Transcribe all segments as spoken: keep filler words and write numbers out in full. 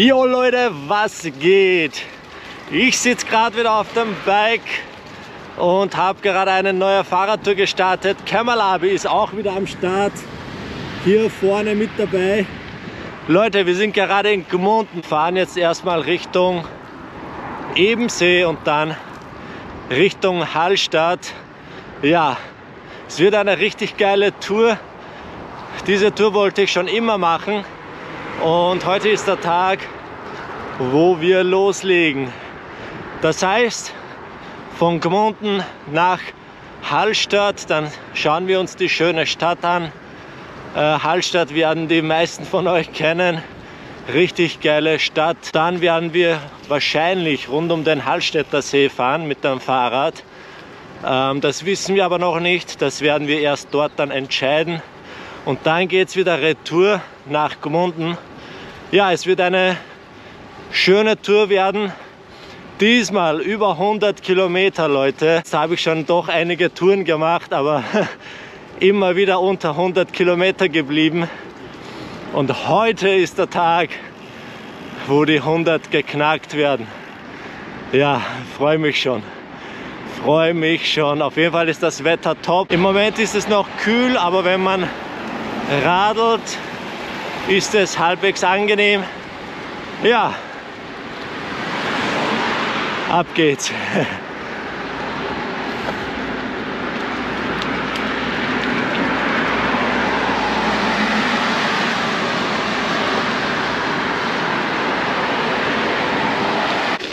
Jo Leute, was geht? Ich sitze gerade wieder auf dem Bike und habe gerade eine neue Fahrradtour gestartet. Kemal Abi ist auch wieder am Start, hier vorne mit dabei. Leute, wir sind gerade in Gmunden, fahren jetzt erstmal Richtung Ebensee und dann Richtung Hallstatt. Ja, es wird eine richtig geile Tour. Diese Tour wollte ich schon immer machen. Und heute ist der Tag, wo wir loslegen. Das heißt, von Gmunden nach Hallstatt, dann schauen wir uns die schöne Stadt an. Äh, Hallstatt werden die meisten von euch kennen. Richtig geile Stadt. Dann werden wir wahrscheinlich rund um den Hallstätter See fahren mit dem Fahrrad. Ähm, das wissen wir aber noch nicht. Das werden wir erst dort dann entscheiden. Und dann geht es wieder retour nach Gmunden. Ja, es wird eine schöne Tour werden. Diesmal über hundert Kilometer, Leute. Jetzt habe ich schon doch einige Touren gemacht, aber immer wieder unter hundert Kilometer geblieben. Und heute ist der Tag, wo die hundert geknackt werden. Ja, freue mich schon. Freue mich schon. Auf jeden Fall ist das Wetter top. Im Moment ist es noch kühl, aber wenn man radelt, ist es halbwegs angenehm. Ja, ab geht's.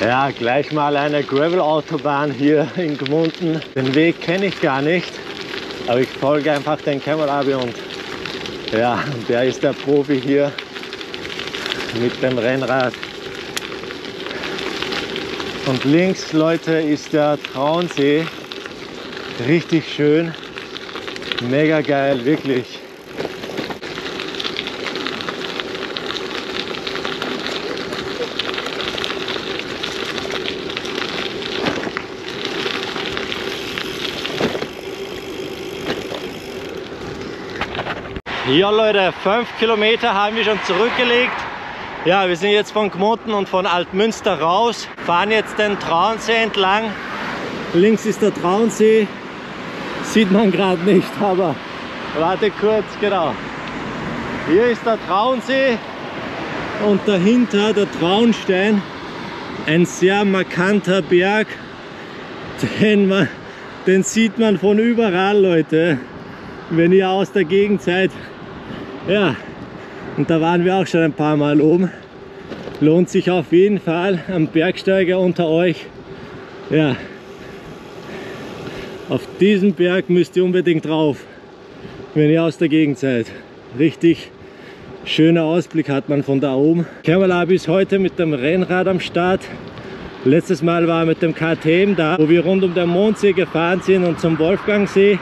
Ja, gleich mal eine Gravel-Autobahn hier in Gmunden. Den Weg kenne ich gar nicht, aber ich folge einfach den Kemal Abi und ja, der ist der Profi hier mit dem Rennrad. Und links, Leute, ist der Traunsee. Richtig schön. Mega geil, wirklich. Ja Leute, fünf Kilometer haben wir schon zurückgelegt. Ja, wir sind jetzt von Gmunden und von Altmünster raus, fahren jetzt den Traunsee entlang. Links ist der Traunsee, sieht man gerade nicht, aber warte kurz, genau. Hier ist der Traunsee und dahinter der Traunstein, ein sehr markanter Berg, den, man, den sieht man von überall, Leute, wenn ihr aus der Gegend seid. Ja, und da waren wir auch schon ein paar Mal oben. Lohnt sich auf jeden Fall am Bergsteiger unter euch. Ja, auf diesen Berg müsst ihr unbedingt drauf, wenn ihr aus der Gegend seid. Richtig schöner Ausblick hat man von da oben. Kemal Abi ist heute mit dem Rennrad am Start. Letztes Mal war er mit dem K T M da, wo wir rund um den Mondsee gefahren sind und zum Wolfgangsee.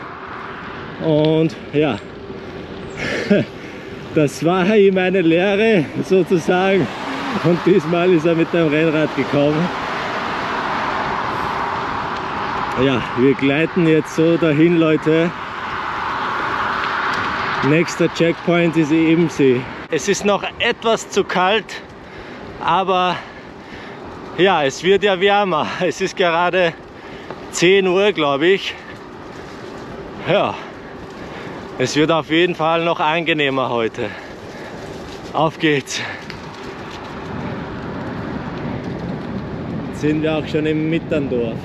Und ja, das war ihm eine Lehre sozusagen und diesmal ist er mit dem Rennrad gekommen. Ja, wir gleiten jetzt so dahin, Leute. Nächster Checkpoint ist Ebensee. Es ist noch etwas zu kalt, aber ja, es wird ja wärmer. Es ist gerade zehn Uhr, glaube ich. Ja. Es wird auf jeden Fall noch angenehmer heute. Auf geht's! Jetzt sind wir auch schon im Mitterndorf.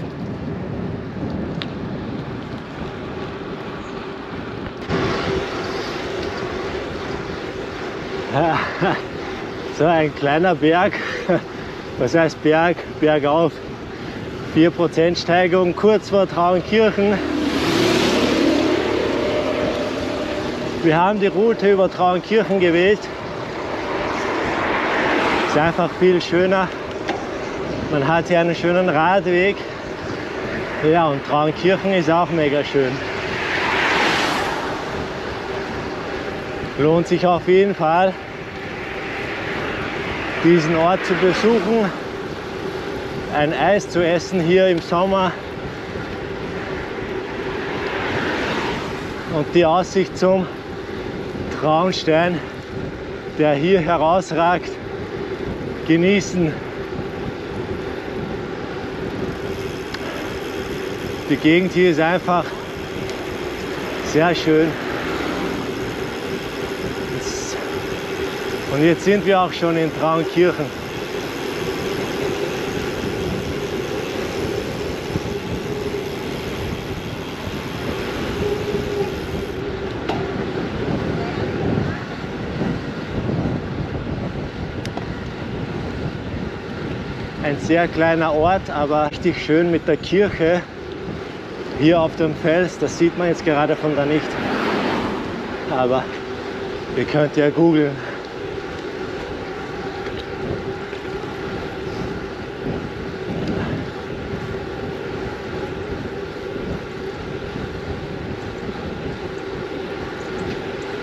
Ja, so ein kleiner Berg. Was heißt Berg? Bergauf. vier Prozent Steigung, kurz vor Traunkirchen. Wir haben die Route über Traunkirchen gewählt. Ist einfach viel schöner. Man hat hier einen schönen Radweg. Ja, und Traunkirchen ist auch mega schön. Lohnt sich auf jeden Fall, diesen Ort zu besuchen, ein Eis zu essen hier im Sommer. Und die Aussicht zum Traunstein, der hier herausragt, genießen . Die Gegend hier ist einfach sehr schön. Und jetzt sind wir auch schon in Traunkirchen. Ein sehr kleiner Ort, aber richtig schön mit der Kirche. Hier auf dem Fels, das sieht man jetzt gerade von da nicht, aber ihr könnt ja googeln.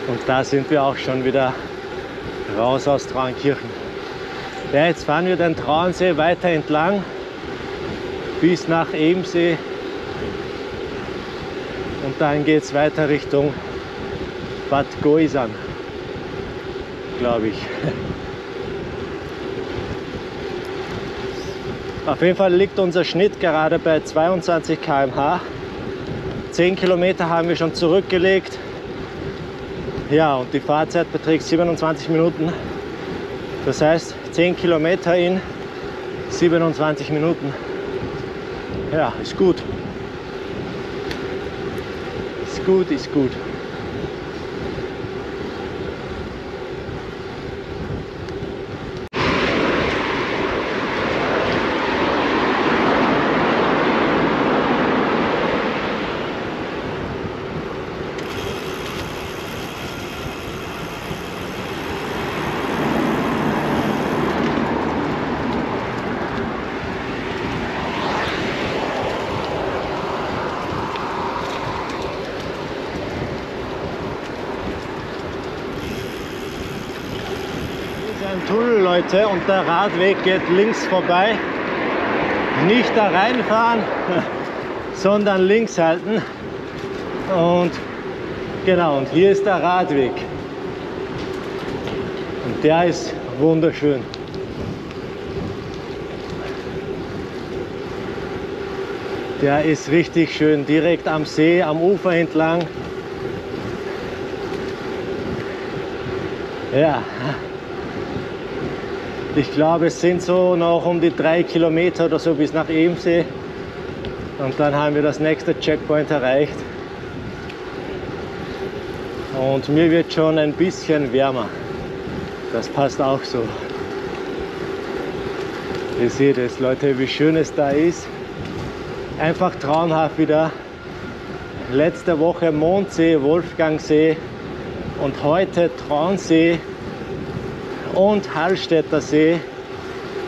Und da sind wir auch schon wieder raus aus Traunkirchen. Ja, jetzt fahren wir den Traunsee weiter entlang bis nach Ebensee. Und dann geht es weiter Richtung Bad Goisern, glaube ich. Auf jeden Fall liegt unser Schnitt gerade bei zweiundzwanzig Kilometer pro Stunde. zehn Kilometer haben wir schon zurückgelegt. Ja, und die Fahrzeit beträgt siebenundzwanzig Minuten. Das heißt, zehn Kilometer in siebenundzwanzig Minuten. Ja, ist gut. Gut ist gut. Leute, und der Radweg geht links vorbei. Nicht da reinfahren, sondern links halten. Und genau, und hier ist der Radweg. Und der ist wunderschön. Der ist richtig schön, direkt am See, am Ufer entlang. Ja. Ich glaube, es sind so noch um die drei Kilometer oder so bis nach Ebensee. Und dann haben wir das nächste Checkpoint erreicht. Und mir wird schon ein bisschen wärmer. Das passt auch so. Ihr seht es, Leute, wie schön es da ist. Einfach traumhaft wieder. Letzte Woche Mondsee, Wolfgangsee und heute Traunsee und Hallstätter See.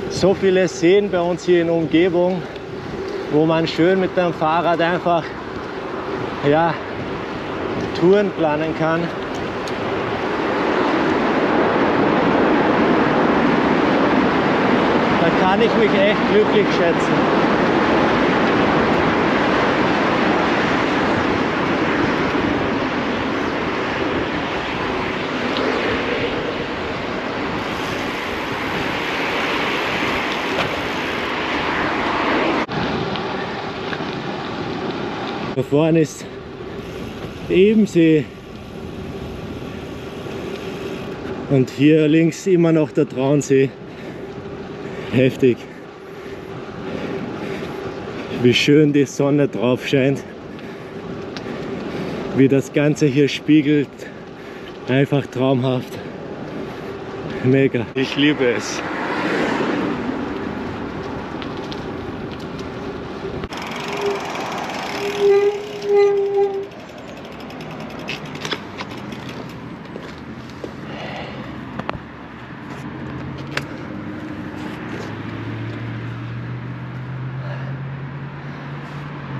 So viele Seen bei uns hier in der Umgebung, wo man schön mit dem Fahrrad einfach ja, Touren planen kann. Da kann ich mich echt glücklich schätzen. Da vorne ist Ebensee und hier links immer noch der Traunsee. Heftig, wie schön die Sonne drauf scheint, wie das Ganze hier spiegelt, einfach traumhaft, mega. Ich liebe es.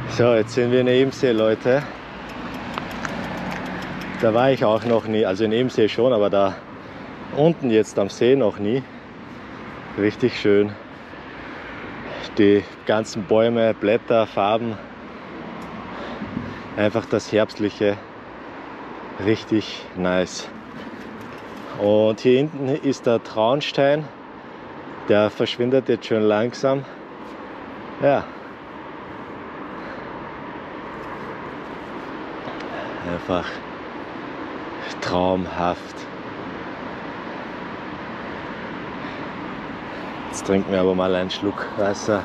So, jetzt sind wir in Ebensee, Leute. Da war ich auch noch nie, also in Ebensee schon, aber da unten jetzt am See noch nie. Richtig schön. Die ganzen Bäume, Blätter, Farben. Einfach das Herbstliche. Richtig nice. Und hier hinten ist der Traunstein. Der verschwindet jetzt schon langsam. Ja. Einfach traumhaft. Jetzt trinken wir aber mal einen Schluck Wasser.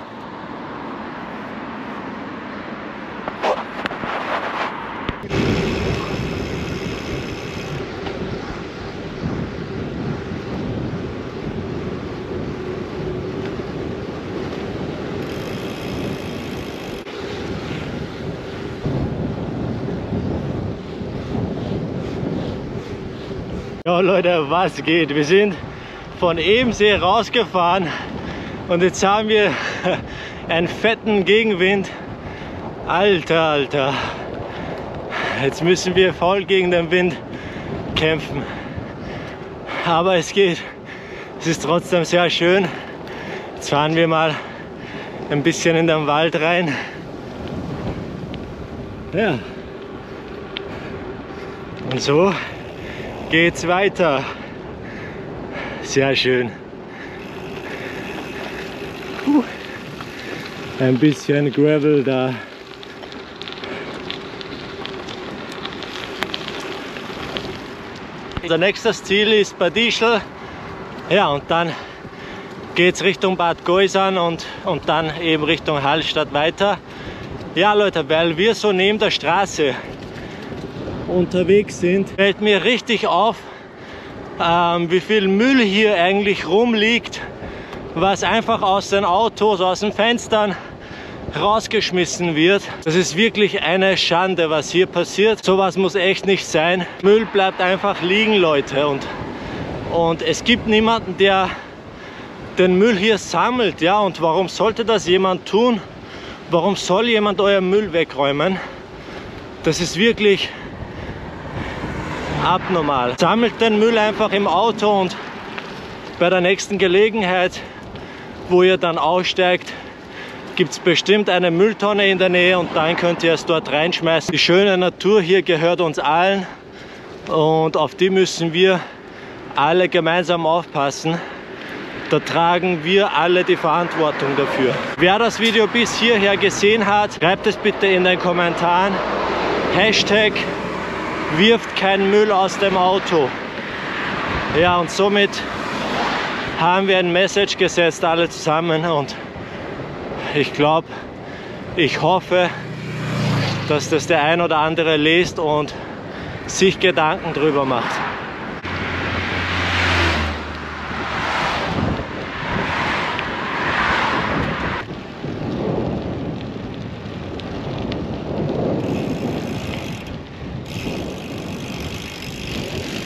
Ja Leute, was geht? Wir sind von Ebensee rausgefahren und jetzt haben wir einen fetten Gegenwind. Alter, Alter. Jetzt müssen wir voll gegen den Wind kämpfen. Aber es geht. Es ist trotzdem sehr schön. Jetzt fahren wir mal ein bisschen in den Wald rein. Ja. Und so geht's weiter. Sehr schön. Puh. Ein bisschen Gravel da. Unser nächstes Ziel ist Bad Ischl. Ja, und dann geht's Richtung Bad Goisern und, und dann eben Richtung Hallstatt weiter. Ja Leute, weil wir so neben der Straße unterwegs sind, fällt mir richtig auf, ähm, wie viel Müll hier eigentlich rumliegt, was einfach aus den Autos, aus den Fenstern rausgeschmissen wird. Das ist wirklich eine Schande, was hier passiert. Sowas muss echt nicht sein. Müll bleibt einfach liegen, Leute. Und, und es gibt niemanden, der den Müll hier sammelt. Ja, und warum sollte das jemand tun? Warum soll jemand euer Müll wegräumen? Das ist wirklich abnormal. Sammelt den Müll einfach im Auto und bei der nächsten Gelegenheit, wo ihr dann aussteigt, gibt es bestimmt eine Mülltonne in der Nähe und dann könnt ihr es dort reinschmeißen. Die schöne Natur hier gehört uns allen und auf die müssen wir alle gemeinsam aufpassen. Da tragen wir alle die Verantwortung dafür. Wer das Video bis hierher gesehen hat, schreibt es bitte in den Kommentaren. Hashtag wirft keinen Müll aus dem Auto. Ja, und somit haben wir ein Message gesetzt, alle zusammen. Und ich glaube, ich hoffe, dass das der ein oder andere liest und sich Gedanken drüber macht.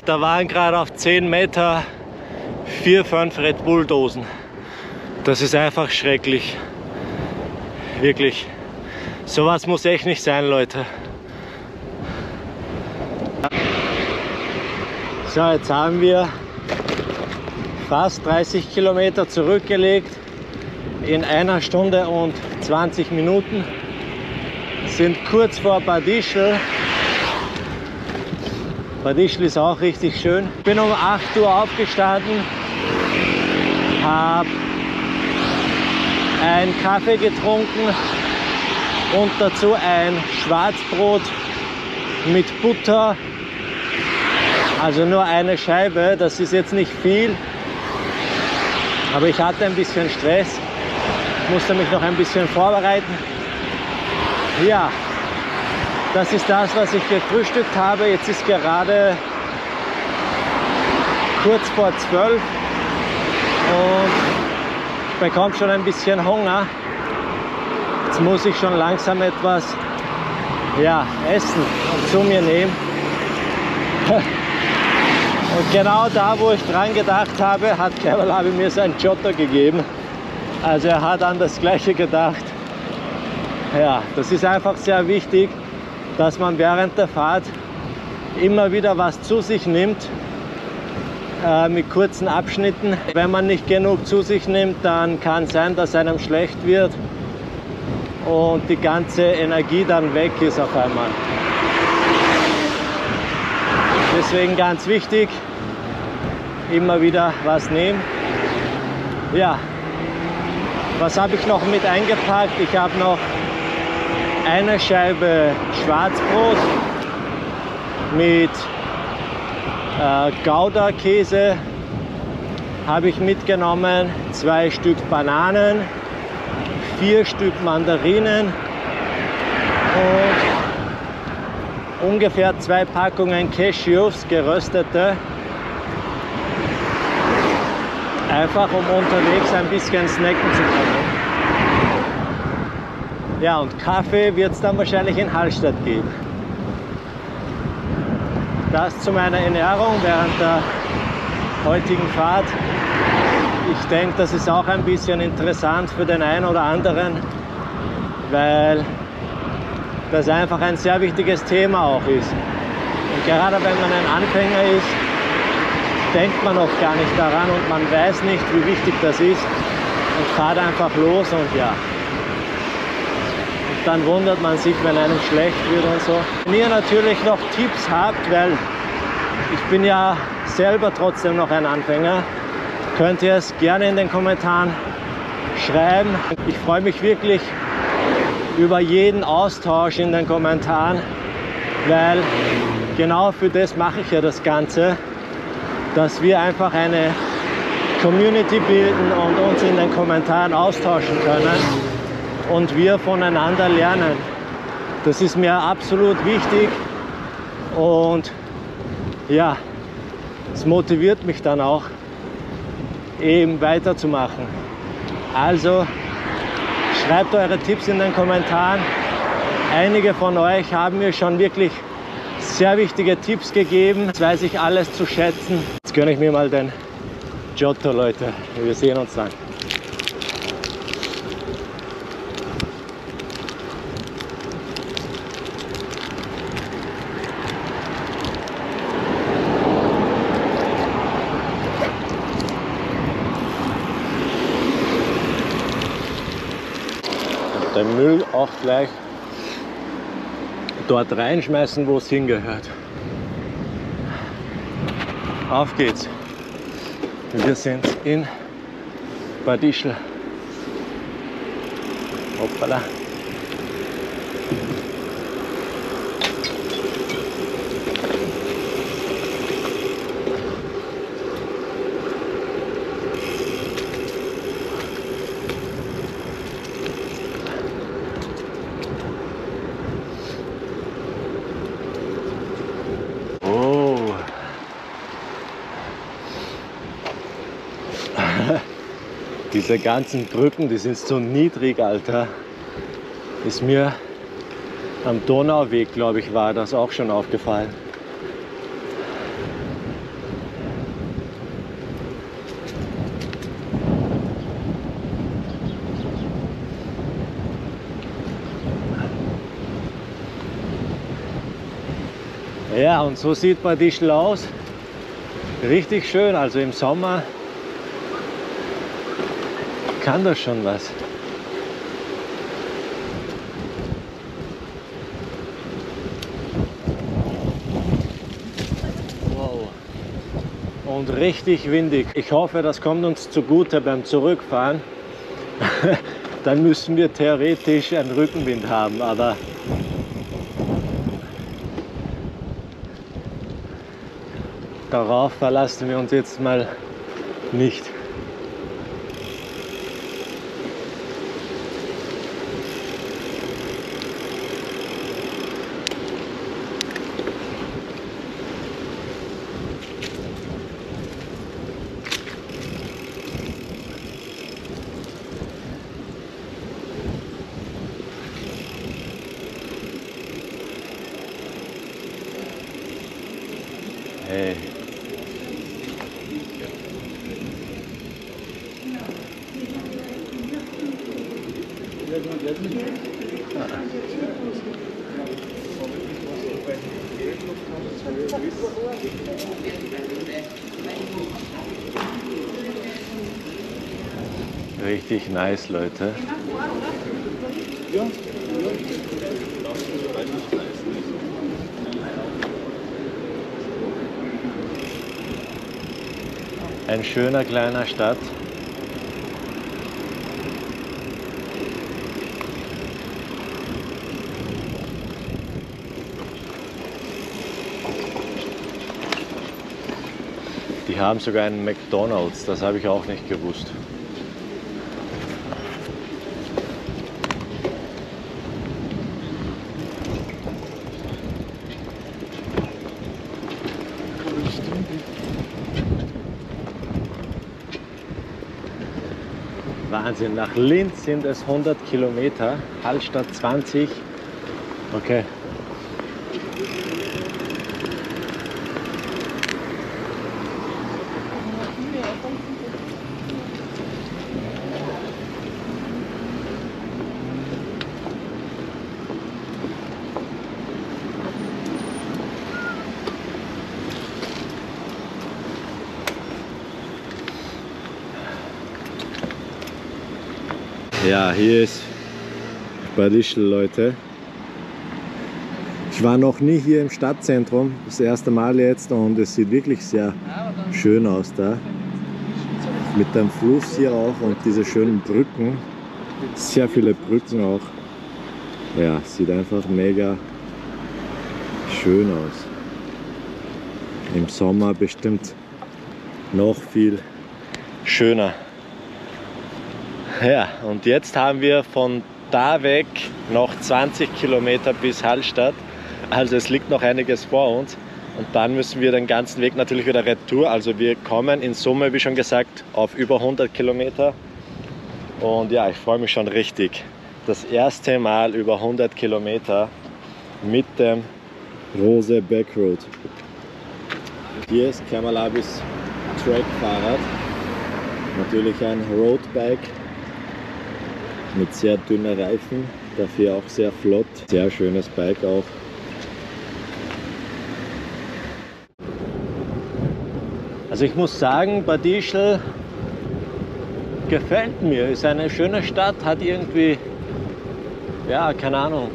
Da waren gerade auf zehn Meter vier, fünf Red Bull Dosen. Das ist einfach schrecklich. Wirklich. Sowas muss echt nicht sein, Leute. So, jetzt haben wir fast dreißig Kilometer zurückgelegt. In einer Stunde und zwanzig Minuten. Sind kurz vor Bad Ischl. Bad Ischl ist auch richtig schön. Ich bin um acht Uhr aufgestanden, habe einen Kaffee getrunken und dazu ein Schwarzbrot mit Butter. Also nur eine Scheibe, das ist jetzt nicht viel. Aber ich hatte ein bisschen Stress, musste mich noch ein bisschen vorbereiten. Ja. Das ist das, was ich gefrühstückt habe. Jetzt ist gerade kurz vor zwölf und ich bekomme schon ein bisschen Hunger. Jetzt muss ich schon langsam etwas, ja, essen und zu mir nehmen. Und genau da, wo ich dran gedacht habe, hat Kemal Abi mir sein Giotto gegeben. Also er hat an das Gleiche gedacht. Ja, das ist einfach sehr wichtig, dass man während der Fahrt immer wieder was zu sich nimmt, äh, mit kurzen Abschnitten. Wenn man nicht genug zu sich nimmt, dann kann sein, dass einem schlecht wird und die ganze Energie dann weg ist auf einmal. Deswegen ganz wichtig, immer wieder was nehmen. Ja, was habe ich noch mit eingepackt? Ich habe noch eine Scheibe Schwarzbrot mit äh, Gouda-Käse habe ich mitgenommen, zwei Stück Bananen, vier Stück Mandarinen und ungefähr zwei Packungen Cashews, geröstete, einfach um unterwegs ein bisschen snacken zu können. Ja, und Kaffee wird es dann wahrscheinlich in Hallstatt geben. Das zu meiner Ernährung während der heutigen Fahrt. Ich denke, das ist auch ein bisschen interessant für den einen oder anderen, weil das einfach ein sehr wichtiges Thema auch ist. Und gerade wenn man ein Anfänger ist, denkt man oft gar nicht daran und man weiß nicht, wie wichtig das ist und fährt einfach los und ja. Und dann wundert man sich, wenn einem schlecht wird und so. Wenn ihr natürlich noch Tipps habt, weil ich bin ja selber trotzdem noch ein Anfänger, könnt ihr es gerne in den Kommentaren schreiben. Ich freue mich wirklich über jeden Austausch in den Kommentaren, weil genau für das mache ich ja das Ganze, dass wir einfach eine Community bilden und uns in den Kommentaren austauschen können und wir voneinander lernen. Das ist mir absolut wichtig und ja, es motiviert mich dann auch, eben weiterzumachen. Also schreibt eure Tipps in den Kommentaren. Einige von euch haben mir schon wirklich sehr wichtige Tipps gegeben. Jetzt weiß ich alles zu schätzen. Jetzt gönne ich mir mal den Giotto, Leute. Wir sehen uns dann. Den Müll auch gleich dort reinschmeißen, wo es hingehört. Auf geht's. Wir sind in Bad Ischl. Hoppala. Diese ganzen Brücken, die sind so niedrig, Alter. Ist mir am Donauweg, glaube ich, war das auch schon aufgefallen. Ja, und so sieht Bad Ischl aus. Richtig schön, also im Sommer. Kann das schon was. Wow. Und richtig windig. Ich hoffe, das kommt uns zugute beim Zurückfahren. Dann müssen wir theoretisch einen Rückenwind haben, aber darauf verlassen wir uns jetzt mal nicht. Richtig nice, Leute. Ein schöner kleiner Stadt. Die haben sogar einen McDonald's, das habe ich auch nicht gewusst. Wahnsinn, nach Linz sind es hundert Kilometer, Hallstatt zwanzig. Okay. Ja, hier ist Bad Ischl, Leute. Ich war noch nie hier im Stadtzentrum, das erste Mal jetzt, und es sieht wirklich sehr schön aus da. Mit dem Fluss hier auch und diese schönen Brücken, sehr viele Brücken auch. Ja, sieht einfach mega schön aus. Im Sommer bestimmt noch viel schöner. Ja, und jetzt haben wir von da weg noch zwanzig Kilometer bis Hallstatt, also es liegt noch einiges vor uns und dann müssen wir den ganzen Weg natürlich wieder retour, also wir kommen in Summe, wie schon gesagt, auf über hundert Kilometer und ja, ich freue mich schon richtig. Das erste Mal über hundert Kilometer mit dem Rose Backroad. Hier ist Kemal Abis Trackfahrrad, natürlich ein Roadbike. Mit sehr dünnen Reifen, dafür auch sehr flott. Sehr schönes Bike auch. Also ich muss sagen, Bad Ischl gefällt mir. Ist eine schöne Stadt, hat irgendwie, ja, keine Ahnung,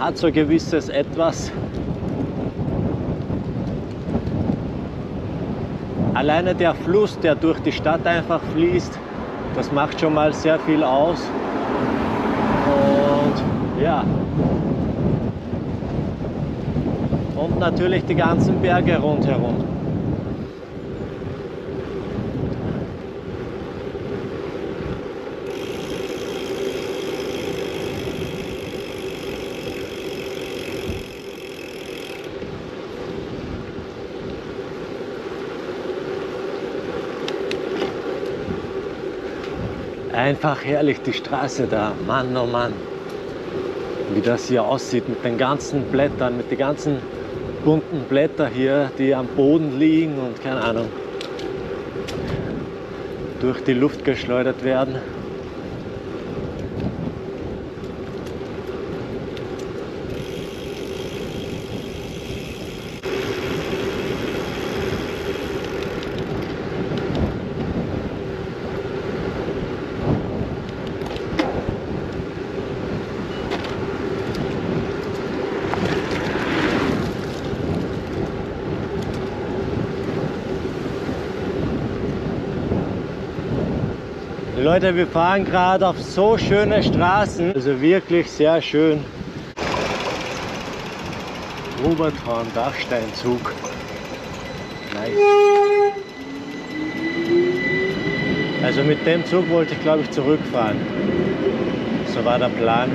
hat so ein gewisses Etwas. Alleine der Fluss, der durch die Stadt einfach fließt, das macht schon mal sehr viel aus und ja, und natürlich die ganzen Berge rundherum. Einfach herrlich die Straße da, Mann, oh Mann, wie das hier aussieht mit den ganzen Blättern, mit den ganzen bunten Blättern hier, die am Boden liegen und keine Ahnung, durch die Luft geschleudert werden. Leute, wir fahren gerade auf so schöne Straßen, also wirklich sehr schön. Ruberthorn-Dachstein-Zug. Nice. Also mit dem Zug wollte ich, glaube ich, zurückfahren. So war der Plan.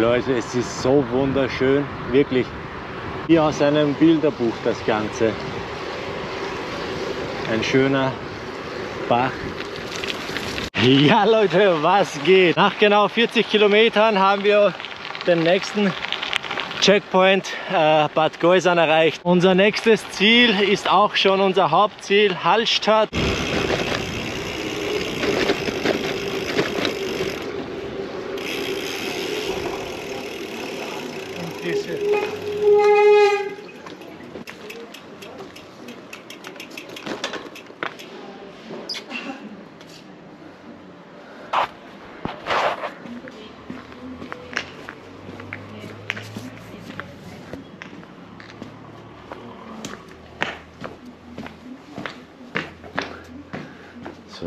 Leute, es ist so wunderschön, wirklich, wie aus einem Bilderbuch das Ganze. Ein schöner Bach. Ja Leute, was geht? Nach genau vierzig Kilometern haben wir den nächsten Checkpoint äh, Bad Goisern erreicht. Unser nächstes Ziel ist auch schon unser Hauptziel, Hallstatt.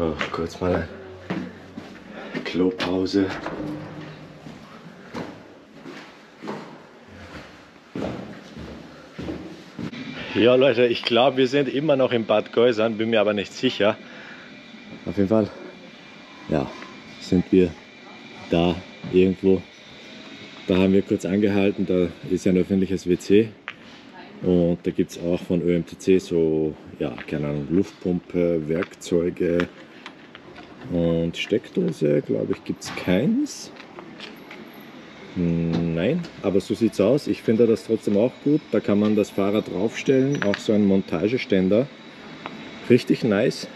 So, kurz mal Klopause. Ja Leute, ich glaube, wir sind immer noch in Bad Goisern, bin mir aber nicht sicher. Auf jeden Fall, ja, sind wir da irgendwo. Da haben wir kurz angehalten, da ist ja ein öffentliches W C. Und da gibt es auch von Ö M T C so, ja, keine Ahnung, Luftpumpe, Werkzeuge und Steckdose, glaube ich, gibt es keins. Nein, aber so sieht es aus. Ich finde das trotzdem auch gut. Da kann man das Fahrrad draufstellen, auch so ein Montageständer. Richtig nice.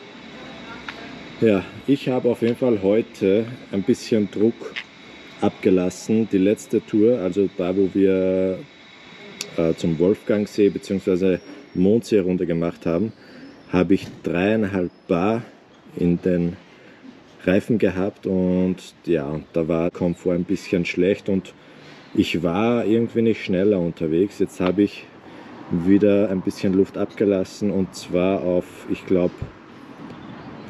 Ja, ich habe auf jeden Fall heute ein bisschen Druck abgelassen. Die letzte Tour, also da, wo wir äh, zum Wolfgangsee bzw. Mondsee runter gemacht haben, habe ich dreieinhalb Bar in den Reifen gehabt und ja, da war Komfort ein bisschen schlecht und ich war irgendwie nicht schneller unterwegs. Jetzt habe ich wieder ein bisschen Luft abgelassen und zwar auf, ich glaube,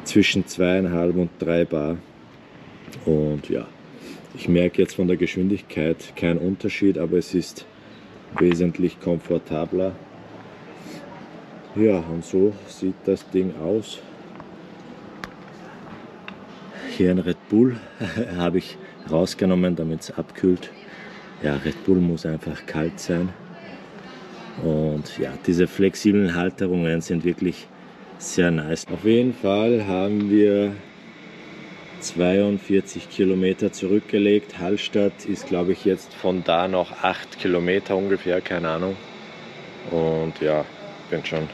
zwischen zweieinhalb und drei Bar. Und ja, ich merke jetzt von der Geschwindigkeit keinen Unterschied, aber es ist wesentlich komfortabler. Ja, und so sieht das Ding aus. Hier ein Red Bull habe ich rausgenommen, damit es abkühlt. Ja, Red Bull muss einfach kalt sein. Und ja, diese flexiblen Halterungen sind wirklich sehr nice. Auf jeden Fall haben wir zweiundvierzig Kilometer zurückgelegt. Hallstatt ist, glaube ich, jetzt von da noch acht Kilometer ungefähr, keine Ahnung. Und ja, bin schon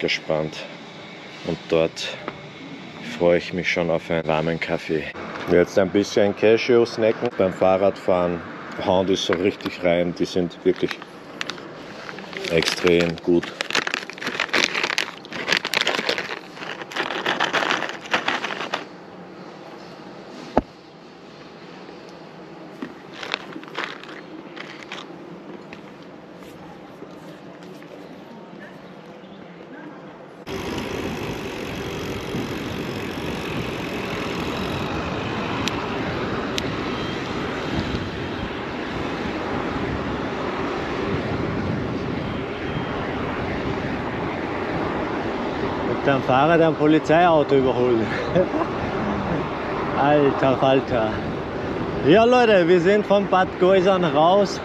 gespannt. Und dort freue ich mich schon auf einen warmen Kaffee. Jetzt ein bisschen Cashew snacken. Beim Fahrradfahren hauen die so richtig rein. Die sind wirklich extrem gut. Am Fahrrad ein Polizeiauto überholen. Alter Falter. Ja Leute, wir sind von Bad Goisern raus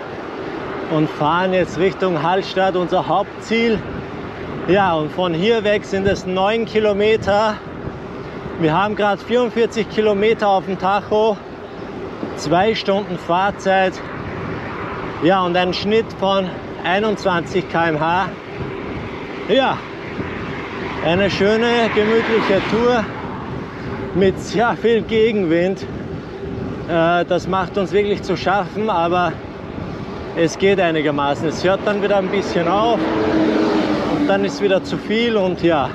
und fahren jetzt Richtung Hallstatt, unser Hauptziel. Ja, und von hier weg sind es neun Kilometer. Wir haben gerade vierundvierzig Kilometer auf dem Tacho, zwei Stunden Fahrzeit. Ja, und einen Schnitt von einundzwanzig Kilometer pro Stunde. Ja. Eine schöne, gemütliche Tour mit sehr viel Gegenwind. Das macht uns wirklich zu schaffen, aber es geht einigermaßen. Es hört dann wieder ein bisschen auf und dann ist wieder zu viel und ja.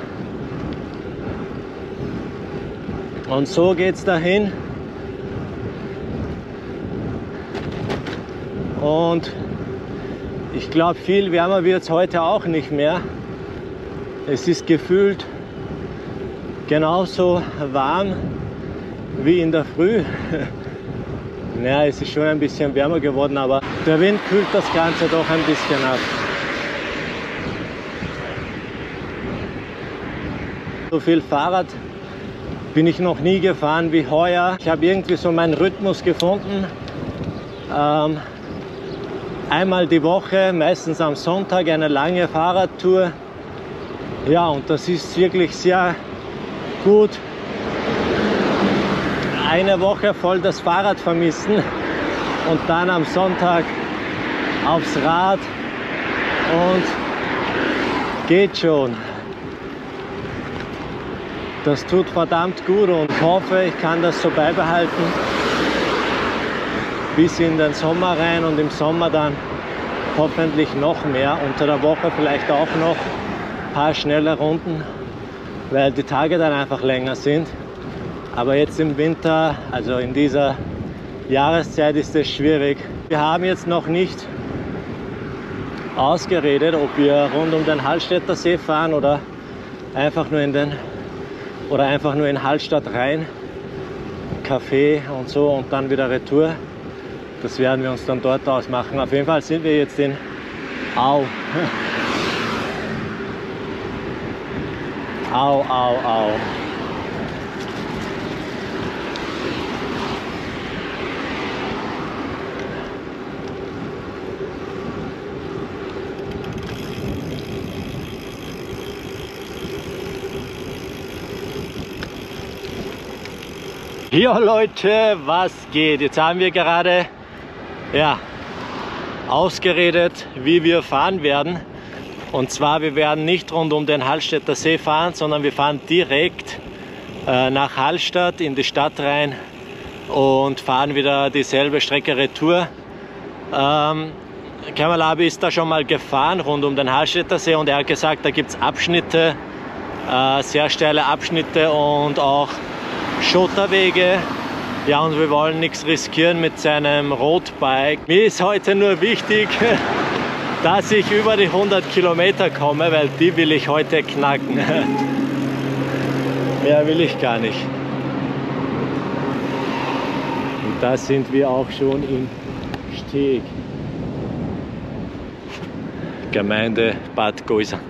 Und so geht's dahin. Und ich glaube, viel wärmer wird's heute auch nicht mehr. Es ist gefühlt genauso warm wie in der Früh. Naja, es ist schon ein bisschen wärmer geworden, aber der Wind kühlt das Ganze doch ein bisschen ab. So viel Fahrrad bin ich noch nie gefahren wie heuer. Ich habe irgendwie so meinen Rhythmus gefunden. Ähm, einmal die Woche, meistens am Sonntag, eine lange Fahrradtour. Ja, und das ist wirklich sehr gut. Eine Woche voll das Fahrrad vermissen und dann am Sonntag aufs Rad und geht schon. Das tut verdammt gut und ich hoffe, ich kann das so beibehalten bis in den Sommer rein und im Sommer dann hoffentlich noch mehr, unter der Woche vielleicht auch noch paar schnelle Runden, weil die Tage dann einfach länger sind. Aber jetzt im Winter, also in dieser Jahreszeit, ist es schwierig. Wir haben jetzt noch nicht ausgeredet, ob wir rund um den Hallstätter See fahren oder einfach nur in den oder einfach nur in Hallstatt rein, Kaffee und so und dann wieder retour. Das werden wir uns dann dort ausmachen. Auf jeden Fall sind wir jetzt in Au. Au, au, au. Ja Leute, was geht? Jetzt haben wir gerade ja, ausgeredet, wie wir fahren werden. Und zwar, wir werden nicht rund um den Hallstätter See fahren, sondern wir fahren direkt äh, nach Hallstatt in die Stadt rein und fahren wieder dieselbe Strecke retour. Ähm, Kemal Abi ist da schon mal gefahren, rund um den Hallstätter See, und er hat gesagt, da gibt es Abschnitte, äh, sehr steile Abschnitte und auch Schotterwege, ja, und wir wollen nichts riskieren mit seinem Roadbike. Mir ist heute nur wichtig, dass ich über die hundert Kilometer komme, weil die will ich heute knacken. Mehr will ich gar nicht. Und da sind wir auch schon in Steeg, Gemeinde Bad Goisern.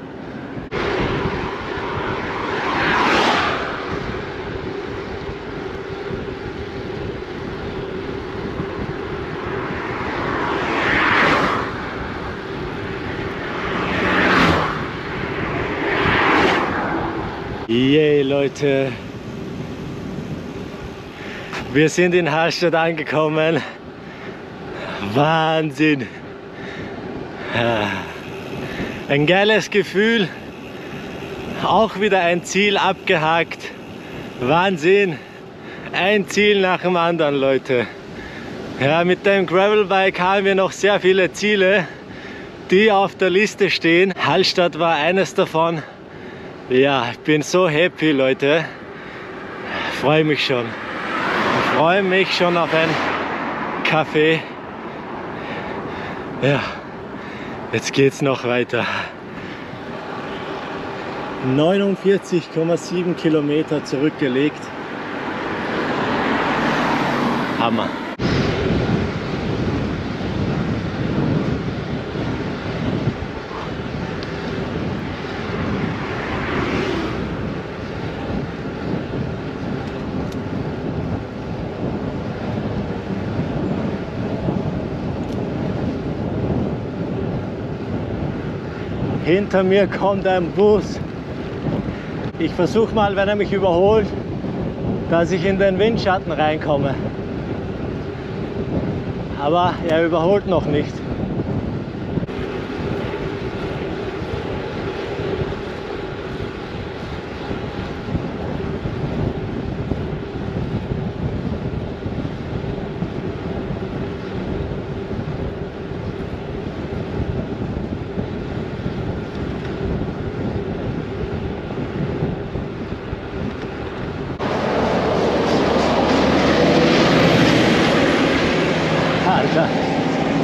Yay, Leute, wir sind in Hallstatt angekommen. Wahnsinn! Ein geiles Gefühl, auch wieder ein Ziel abgehakt. Wahnsinn! Ein Ziel nach dem anderen, Leute. Ja, mit dem Gravelbike haben wir noch sehr viele Ziele, die auf der Liste stehen. Hallstatt war eines davon. Ja, ich bin so happy, Leute. Freue mich schon. Freue mich schon auf einen Kaffee. Ja, jetzt geht's noch weiter. neunundvierzig Komma sieben Kilometer zurückgelegt. Hammer. Hinter mir kommt ein Bus. Ich versuche mal, wenn er mich überholt, dass ich in den Windschatten reinkomme. Aber er überholt noch nicht.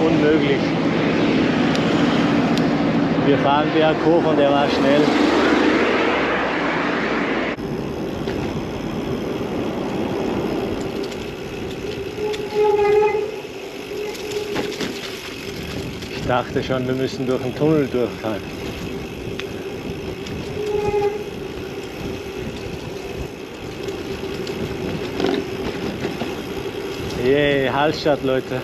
Unmöglich. Wir fahren bergauf und er war schnell. Ich dachte schon, wir müssen durch den Tunnel durchfahren. Yay, yeah, Hallstatt, Leute.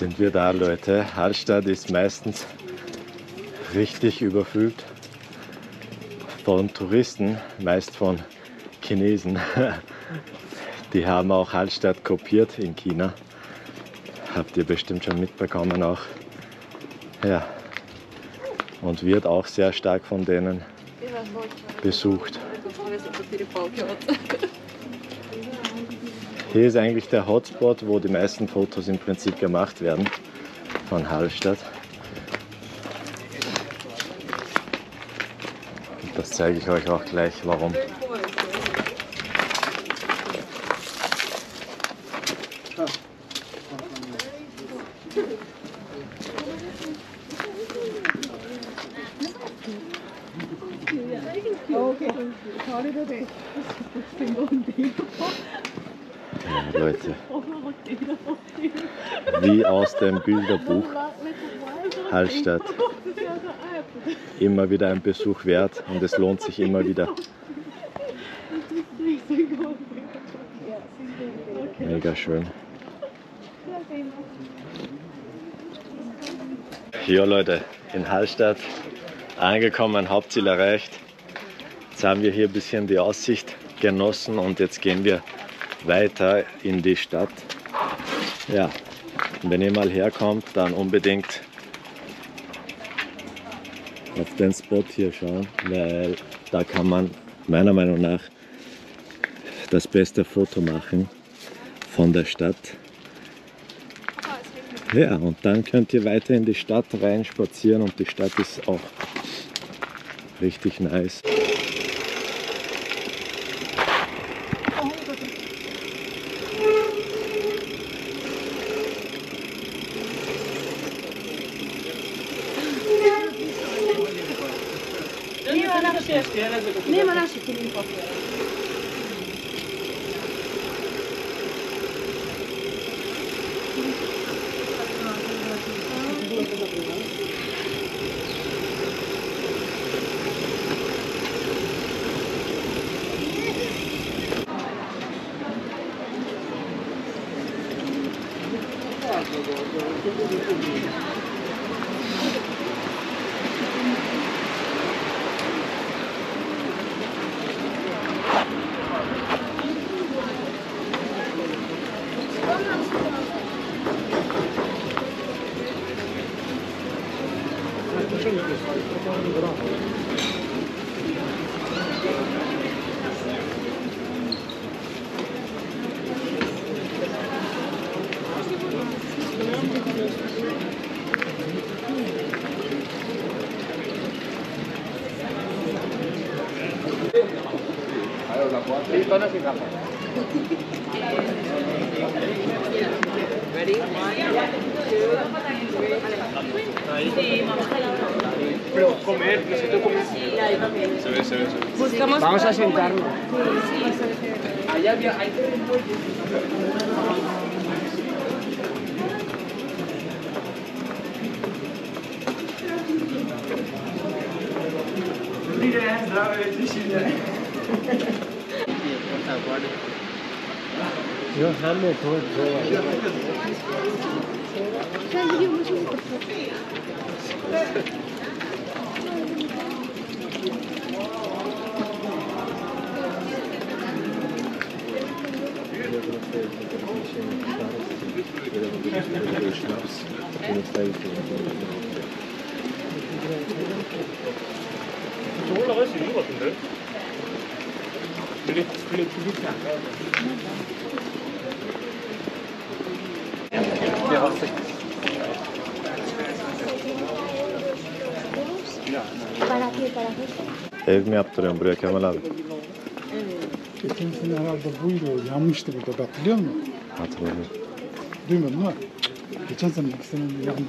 sind wir da, Leute. Hallstatt ist meistens richtig überfüllt von Touristen, meist von Chinesen. Die haben auch Hallstatt kopiert in China. Habt ihr bestimmt schon mitbekommen auch. Ja. Und wird auch sehr stark von denen besucht. Hier ist eigentlich der Hotspot, wo die meisten Fotos im Prinzip gemacht werden von Hallstatt. Und das zeige ich euch auch gleich, warum. Ja, Leute, wie aus dem Bilderbuch, Hallstatt, immer wieder ein Besuch wert und es lohnt sich immer wieder. Mega schön. Ja, Leute, in Hallstatt angekommen, Hauptziel erreicht. Jetzt haben wir hier ein bisschen die Aussicht genossen und jetzt gehen wir weiter in die Stadt. Ja, wenn ihr mal herkommt, dann unbedingt auf den Spot hier schauen, weil da kann man meiner Meinung nach das beste Foto machen von der Stadt. Ja, und dann könnt ihr weiter in die Stadt rein spazieren und die Stadt ist auch richtig nice. Vamos a sentarnos. Allá había hay tres bueyes. Mira, la vecina. Yo amo todo todo. Ev mi yaptırıyorsun buraya Kemal abi? Geçen sene herhalde buydu, yanmıştı burada, bak biliyor musun? Hatırladım. Duymadın mı? Geçen sene iki sene yandı.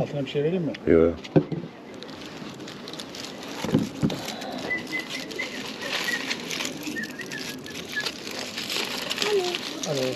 Altına bir şey vereyim mi? Yok. Alo.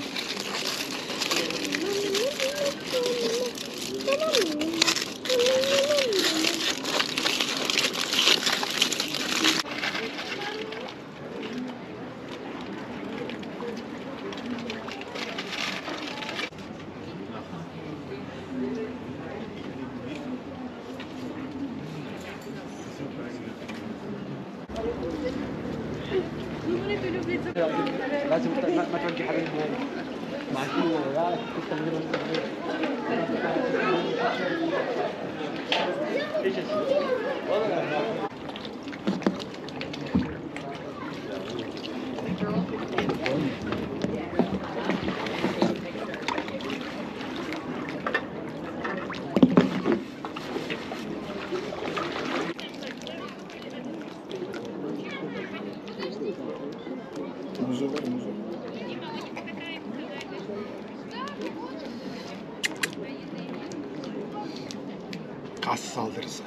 Kas saldırısı.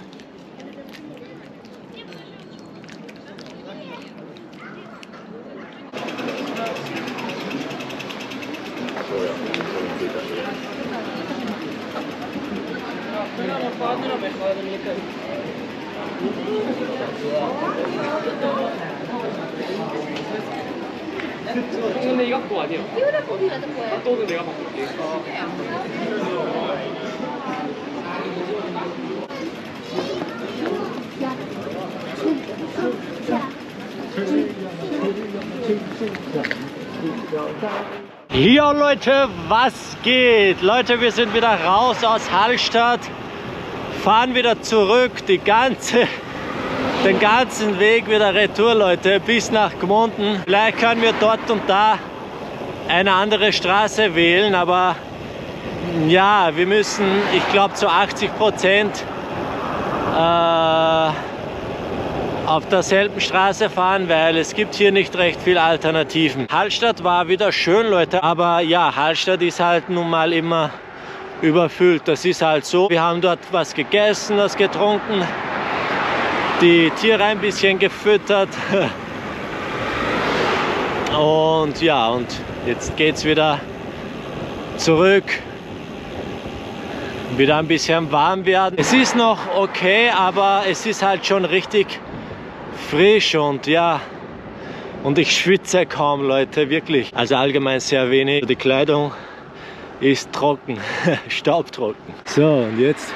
Jo Leute, was geht? Leute, wir sind wieder raus aus Hallstatt, fahren wieder zurück, die ganze, den ganzen Weg wieder retour, Leute, bis nach Gmunden. Vielleicht können wir dort und da eine andere Straße wählen, aber ja, wir müssen, ich glaube, zu achtzig Prozent äh, auf derselben Straße fahren, weil es gibt hier nicht recht viele Alternativen. Hallstatt war wieder schön, Leute, aber ja, Hallstatt ist halt nun mal immer überfüllt. Das ist halt so. Wir haben dort was gegessen, was getrunken, die Tiere ein bisschen gefüttert und ja, und jetzt geht's wieder zurück. Wieder ein bisschen warm werden. Es ist noch okay, aber es ist halt schon richtig frisch und ja, und ich schwitze kaum, Leute, wirklich. Also allgemein sehr wenig. Die Kleidung ist trocken, staubtrocken. So, und jetzt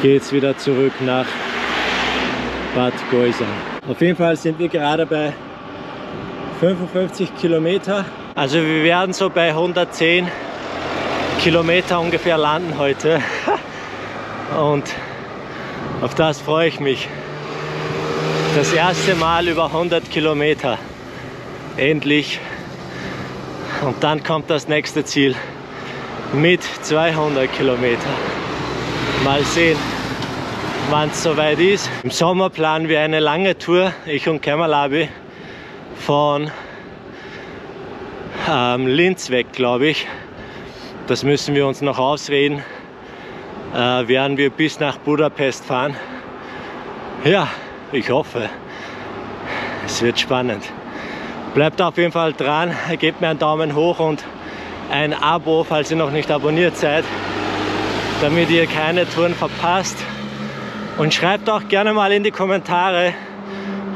geht's wieder zurück nach Bad Goisern. Auf jeden Fall sind wir gerade bei fünfundfünfzig Kilometer. Also wir werden so bei hundertzehn Kilometer ungefähr landen heute und auf das freue ich mich. Das erste Mal über hundert Kilometer. Endlich. Und dann kommt das nächste Ziel mit zweihundert Kilometer. Mal sehen, wann es soweit ist. Im Sommer planen wir eine lange Tour, ich und Kemal Abi, von ähm, Linz weg, glaube ich. Das müssen wir uns noch ausreden, äh, werden wir bis nach Budapest fahren. Ja, ich hoffe, es wird spannend. Bleibt auf jeden Fall dran, gebt mir einen Daumen hoch und ein Abo, falls ihr noch nicht abonniert seid, damit ihr keine Touren verpasst. Und schreibt auch gerne mal in die Kommentare,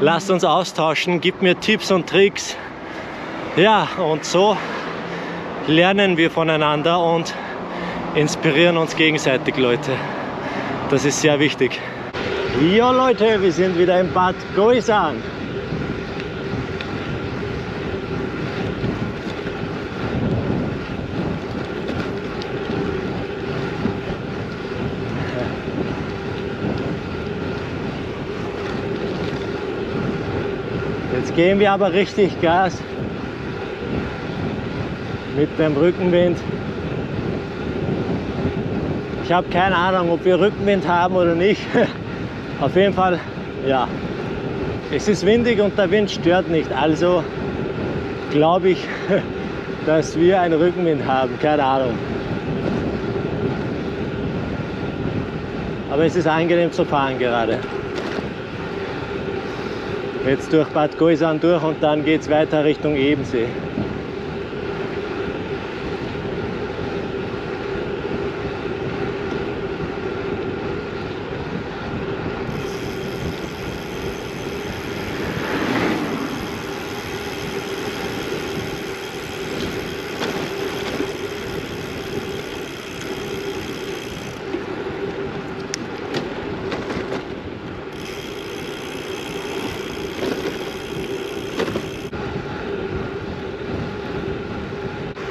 lasst uns austauschen, gebt mir Tipps und Tricks. Ja, und so lernen wir voneinander und inspirieren uns gegenseitig, Leute. Das ist sehr wichtig. Jo Leute, wir sind wieder in Bad Goisern. Jetzt geben wir aber richtig Gas mit dem Rückenwind. Ich habe keine Ahnung, ob wir Rückenwind haben oder nicht. Auf jeden Fall, ja, es ist windig und der Wind stört nicht. Also glaube ich, dass wir einen Rückenwind haben. Keine Ahnung. Aber es ist angenehm zu fahren gerade. Jetzt durch Bad Goisern durch und dann geht es weiter Richtung Ebensee.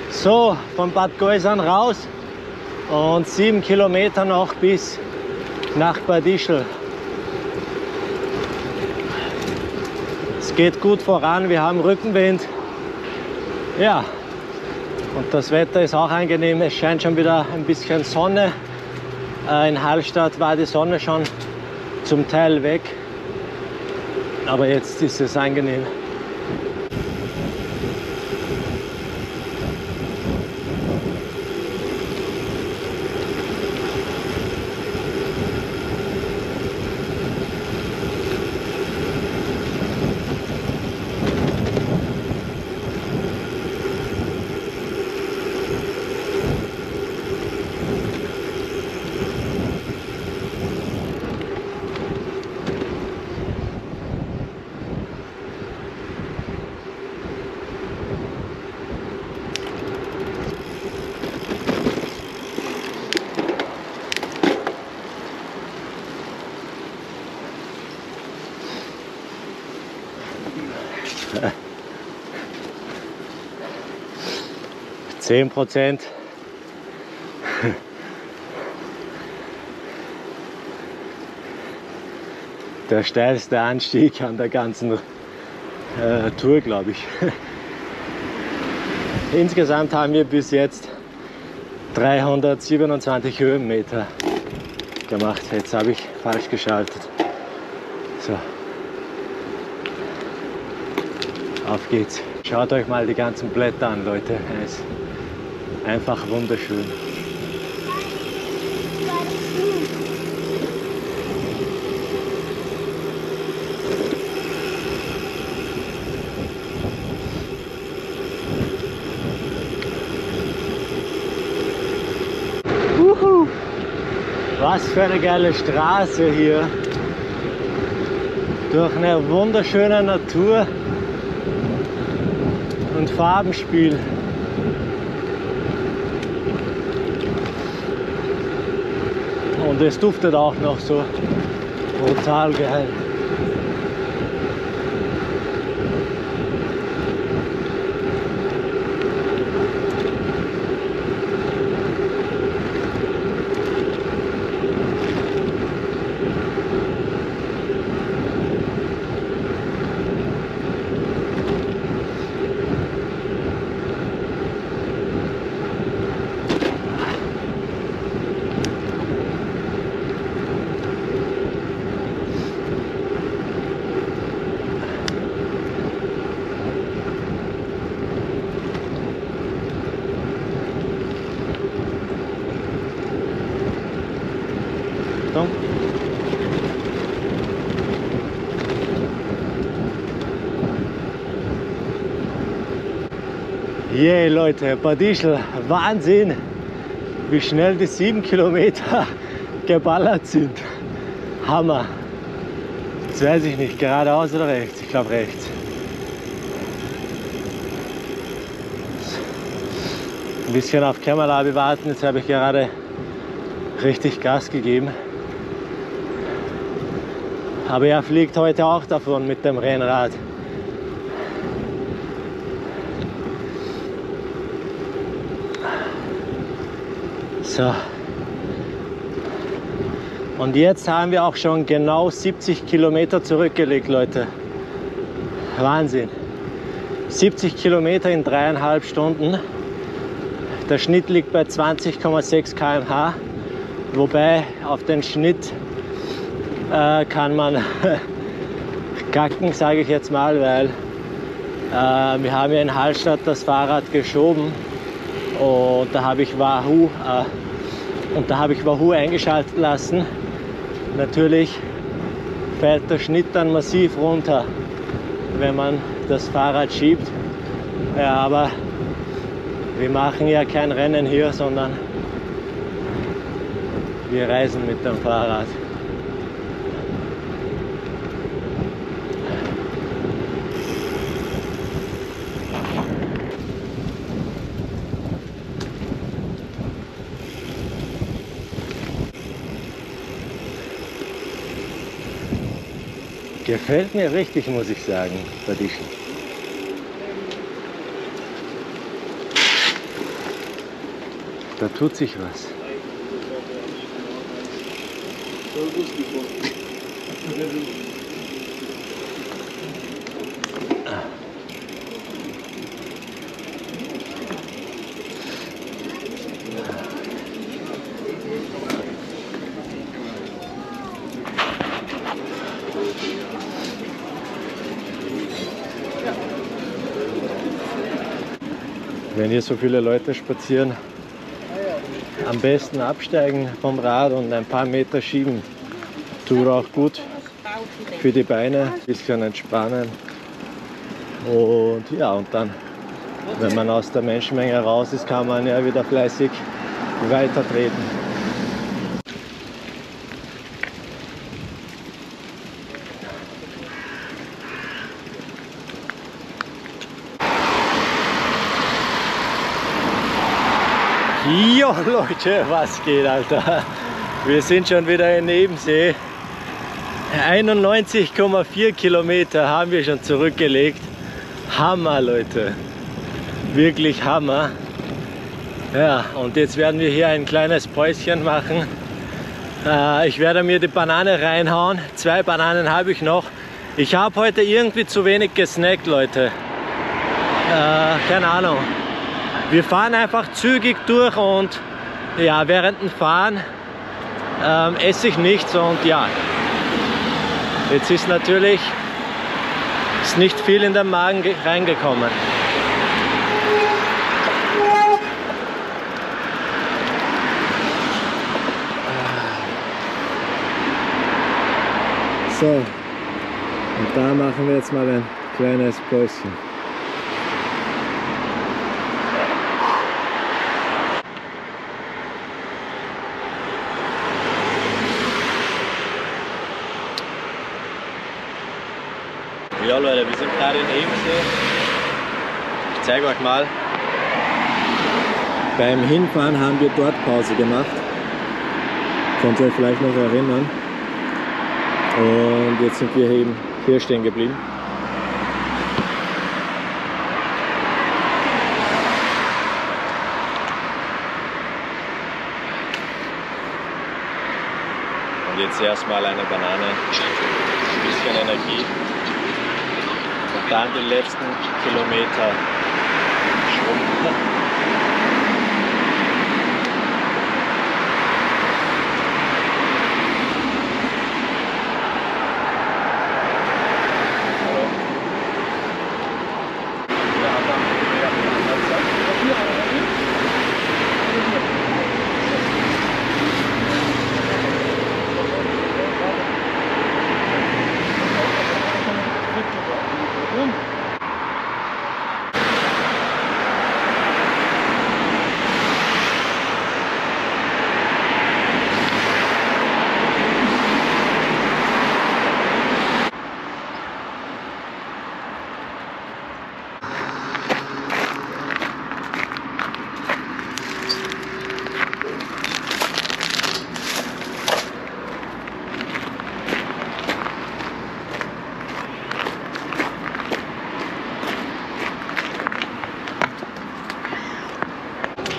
So, von Bad Goisern raus und sieben Kilometer noch bis nach Bad Ischl. Es geht gut voran, wir haben Rückenwind. Ja, und das Wetter ist auch angenehm. Es scheint schon wieder ein bisschen Sonne. In Hallstatt war die Sonne schon zum Teil weg, aber jetzt ist es angenehm. zehn Prozent. Der steilste Anstieg an der ganzen äh, Tour, glaube ich. Insgesamt haben wir bis jetzt dreihundertsiebenundzwanzig Höhenmeter gemacht. Jetzt habe ich falsch geschaltet. So. Auf geht's. Schaut euch mal die ganzen Blätter an, Leute. Es ist einfach wunderschön. Uhu. Was für eine geile Straße hier. Durch eine wunderschöne Natur. Und Farbenspiel. Und es duftet auch noch so brutal geil. Yeah, Leute, Bad Ischl, Wahnsinn, wie schnell die sieben Kilometer geballert sind. Hammer. Jetzt weiß ich nicht, geradeaus oder rechts? Ich glaube rechts. Ein bisschen auf Kemal Abi warten, jetzt habe ich gerade richtig Gas gegeben. Aber er fliegt heute auch davon mit dem Rennrad. So. Und jetzt haben wir auch schon genau siebzig Kilometer zurückgelegt, Leute. Wahnsinn. siebzig Kilometer in dreieinhalb Stunden. Der Schnitt liegt bei zwanzig Komma sechs Kilometer pro Stunde. Wobei auf den Schnitt äh, kann man kacken, sage ich jetzt mal, weil äh, wir haben ja in Hallstatt das Fahrrad geschoben. Und da habe ich Wahoo äh, und da habe ich Wahoo eingeschaltet lassen. Natürlich fällt der Schnitt dann massiv runter, wenn man das Fahrrad schiebt. Ja, aber wir machen ja kein Rennen hier, sondern wir reisen mit dem Fahrrad. Gefällt mir richtig, muss ich sagen, Bad Ischl. Da tut sich was. Wenn hier so viele Leute spazieren, am besten absteigen vom Rad und ein paar Meter schieben. Tut auch gut für die Beine, ein bisschen entspannen. Und ja, und dann, wenn man aus der Menschenmenge raus ist, kann man ja wieder fleißig weitertreten. Jo Leute, was geht, Alter? Wir sind schon wieder in Ebensee. einundneunzig Komma vier Kilometer haben wir schon zurückgelegt. Hammer, Leute. Wirklich Hammer. Ja, und jetzt werden wir hier ein kleines Päuschen machen. Äh, ich werde mir die Banane reinhauen. Zwei Bananen habe ich noch. Ich habe heute irgendwie zu wenig gesnackt, Leute. Äh, keine Ahnung. Wir fahren einfach zügig durch und ja, während dem Fahren ähm, esse ich nichts und ja. Jetzt ist natürlich ist nicht viel in den Magen reingekommen. So, und da machen wir jetzt mal ein kleines Päuschen. Ja Leute, wir sind gerade in Ebensee. Ich zeige euch mal. Beim Hinfahren haben wir dort Pause gemacht. Könnt ihr euch vielleicht noch erinnern. Und jetzt sind wir eben hier stehen geblieben. Und jetzt erstmal eine Banane. Ein bisschen Energie. Dann den letzten Kilometer schrumpfen.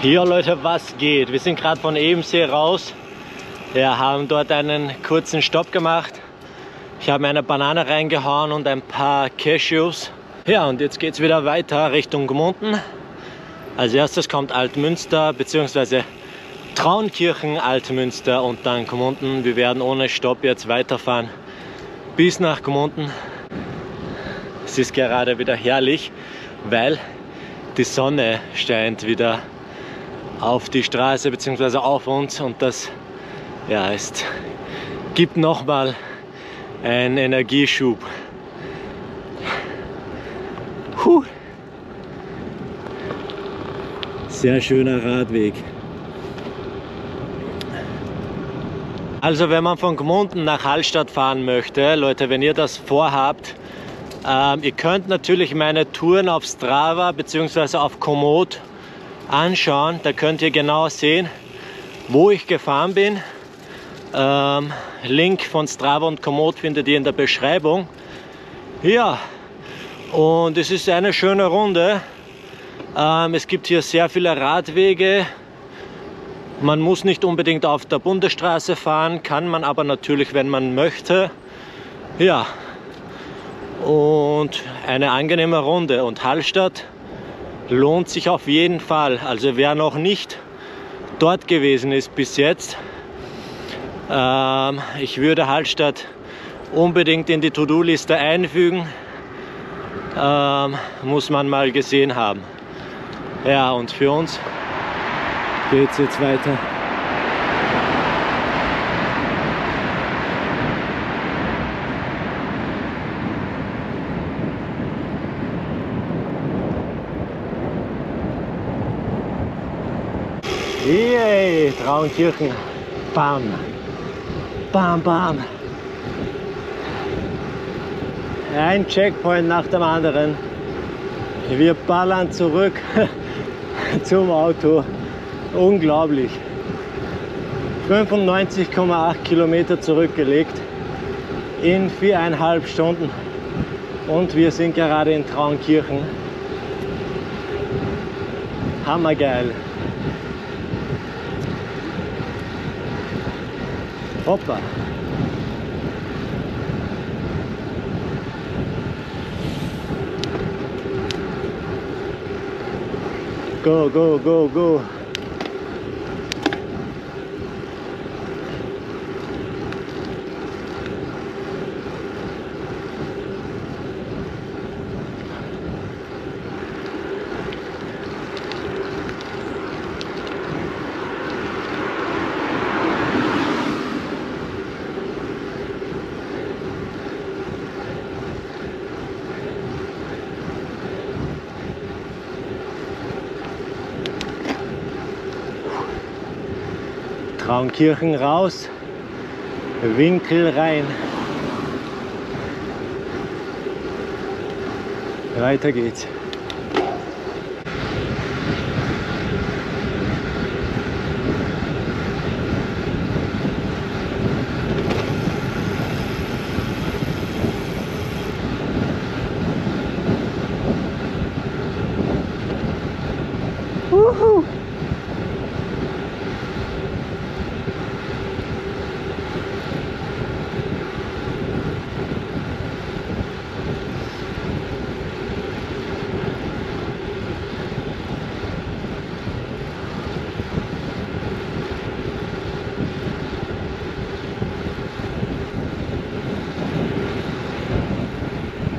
Jo Leute, was geht? Wir sind gerade von Ebensee raus. Wir haben dort einen kurzen Stopp gemacht. Ich habe mir eine Banane reingehauen und ein paar Cashews. Ja, und jetzt geht es wieder weiter Richtung Gmunden. Als erstes kommt Altmünster bzw. Traunkirchen, Altmünster und dann Komoot. Wir werden ohne Stopp jetzt weiterfahren bis nach Komoot. Es ist gerade wieder herrlich, weil die Sonne scheint wieder auf die Straße bzw. auf uns und das ja, ist, gibt nochmal einen Energieschub. Puh. Sehr schöner Radweg. Also wenn man von Gmunden nach Hallstatt fahren möchte, Leute, wenn ihr das vorhabt, ähm, ihr könnt natürlich meine Touren auf Strava bzw. auf Komoot anschauen. Da könnt ihr genau sehen, wo ich gefahren bin. Ähm, Link von Strava und Komoot findet ihr in der Beschreibung. Ja, und es ist eine schöne Runde. Ähm, es gibt hier sehr viele Radwege. Man muss nicht unbedingt auf der Bundesstraße fahren, kann man aber natürlich, wenn man möchte. Ja, und eine angenehme Runde. Und Hallstatt lohnt sich auf jeden Fall. Also wer noch nicht dort gewesen ist bis jetzt, ähm, ich würde Hallstatt unbedingt in die To-Do-Liste einfügen. Ähm, muss man mal gesehen haben. Ja, und für uns geht's jetzt weiter. Yay, Traunkirchen. Bam. Bam, bam. Ein Checkpoint nach dem anderen. Wir ballern zurück zum Auto. Unglaublich. fünfundneunzig Komma acht Kilometer zurückgelegt in viereinhalb Stunden und wir sind gerade in Traunkirchen. Hammergeil. Hoppa. Go, go, go, go. Traunkirchen raus, Winkel rein. Weiter geht's. Uhu.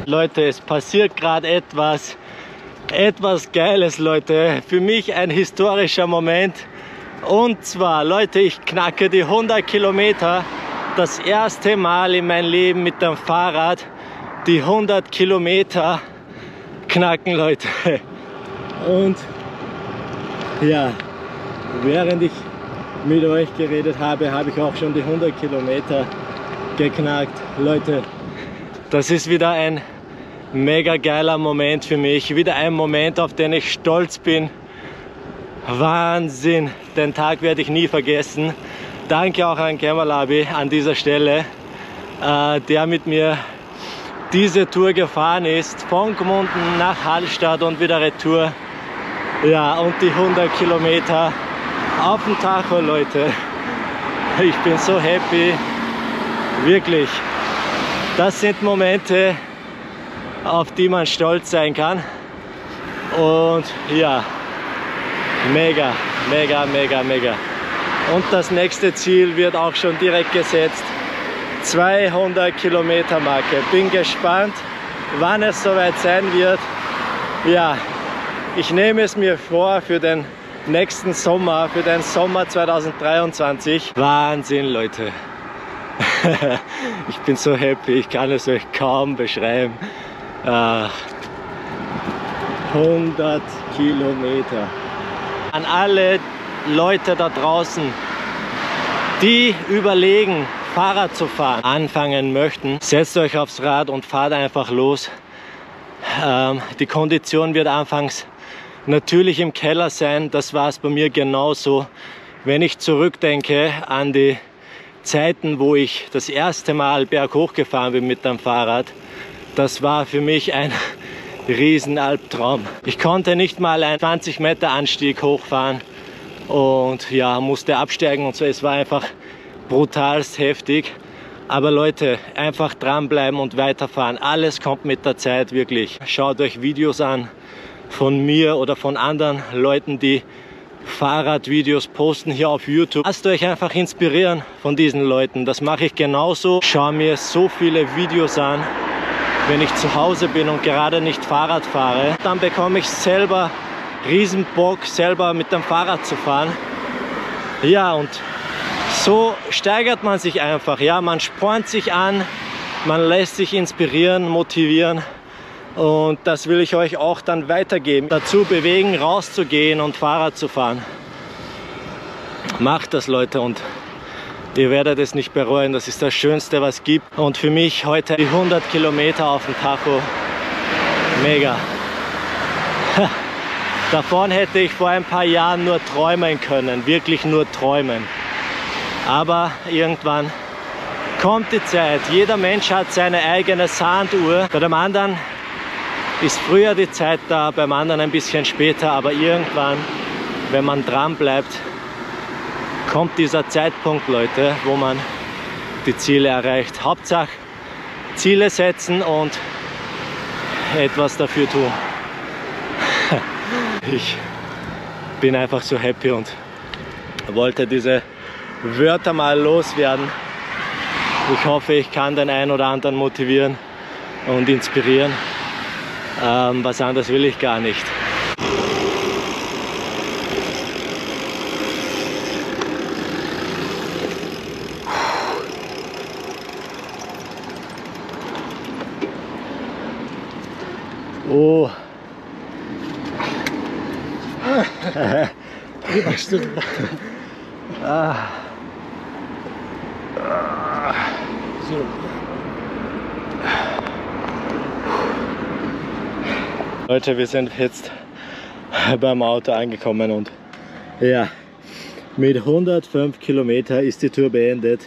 Leute, es passiert gerade etwas, etwas Geiles, Leute. Für mich ein historischer Moment. Und zwar, Leute, ich knacke die hundert Kilometer. Das erste Mal in meinem Leben mit dem Fahrrad die hundert Kilometer knacken, Leute. Und ja, während ich mit euch geredet habe, habe ich auch schon die hundert Kilometer geknackt, Leute. Das ist wieder ein mega geiler Moment für mich, wieder ein Moment, auf den ich stolz bin. Wahnsinn, den Tag werde ich nie vergessen. Danke auch an Kemal Abi an dieser Stelle, äh, der mit mir diese Tour gefahren ist, von Gmunden nach Hallstatt und wieder Retour. Ja, und die hundert Kilometer auf dem Tacho, Leute. Ich bin so happy. Wirklich. Das sind Momente, auf die man stolz sein kann. Und ja, mega, mega, mega, mega. Und das nächste Ziel wird auch schon direkt gesetzt. zweihundert Kilometer Marke. Bin gespannt, wann es soweit sein wird. Ja, ich nehme es mir vor für den nächsten Sommer, für den Sommer zweitausenddreiundzwanzig. Wahnsinn, Leute. Ich bin so happy, ich kann es euch kaum beschreiben. hundert Kilometer. An alle Leute da draußen, die überlegen, Fahrrad zu fahren, anfangen möchten, setzt euch aufs Rad und fahrt einfach los. Ähm, die Kondition wird anfangs natürlich im Keller sein, das war es bei mir genauso. Wenn ich zurückdenke an die Zeiten, wo ich das erste Mal berghoch gefahren bin mit dem Fahrrad, das war für mich ein Riesenalbtraum. Ich konnte nicht mal einen zwanzig Meter Anstieg hochfahren und ja, musste absteigen und so. Es war einfach brutalst heftig. Aber Leute, einfach dranbleiben und weiterfahren. Alles kommt mit der Zeit, wirklich. Schaut euch Videos an von mir oder von anderen Leuten, die Fahrradvideos posten hier auf YouTube. Lasst euch einfach inspirieren von diesen Leuten. Das mache ich genauso. Schau mir so viele Videos an, wenn ich zu Hause bin und gerade nicht Fahrrad fahre. Dann bekomme ich selber Riesenbock, selber mit dem Fahrrad zu fahren. Ja, und so steigert man sich einfach, ja, man spornt sich an, man lässt sich inspirieren, motivieren und das will ich euch auch dann weitergeben. Dazu bewegen, rauszugehen und Fahrrad zu fahren. Macht das, Leute, und ihr werdet es nicht bereuen, das ist das Schönste, was es gibt. Und für mich heute die hundert Kilometer auf dem Tacho, mega. Davon hätte ich vor ein paar Jahren nur träumen können, wirklich nur träumen. Aber irgendwann kommt die Zeit. Jeder Mensch hat seine eigene Sanduhr. Bei dem anderen ist früher die Zeit da, beim anderen ein bisschen später. Aber irgendwann, wenn man dran bleibt, kommt dieser Zeitpunkt, Leute, wo man die Ziele erreicht. Hauptsache Ziele setzen und etwas dafür tun. Ich bin einfach so happy und wollte diese Wörter mal loswerden. Ich hoffe, ich kann den einen oder anderen motivieren und inspirieren. Ähm, was anderes will ich gar nicht. Oh. Ah. Leute, wir sind jetzt beim Auto angekommen und ja, mit hundertfünf Kilometer ist die Tour beendet.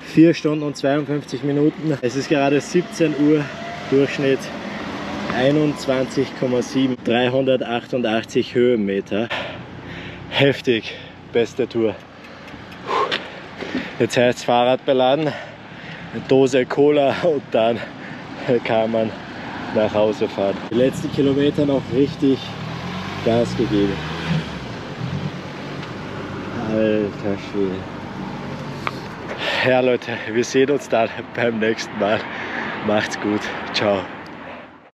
vier Stunden und zweiundfünfzig Minuten. Es ist gerade siebzehn Uhr, Durchschnitt einundzwanzig Komma sieben, dreihundertachtundachtzig Höhenmeter. Heftig, beste Tour. Jetzt heißt es Fahrrad beladen, eine Dose Cola und dann kann man nach Hause fahren. Die letzten Kilometer noch richtig Gas gegeben. Alter Schwede. Ja, Leute, wir sehen uns dann beim nächsten Mal. Macht's gut. Ciao.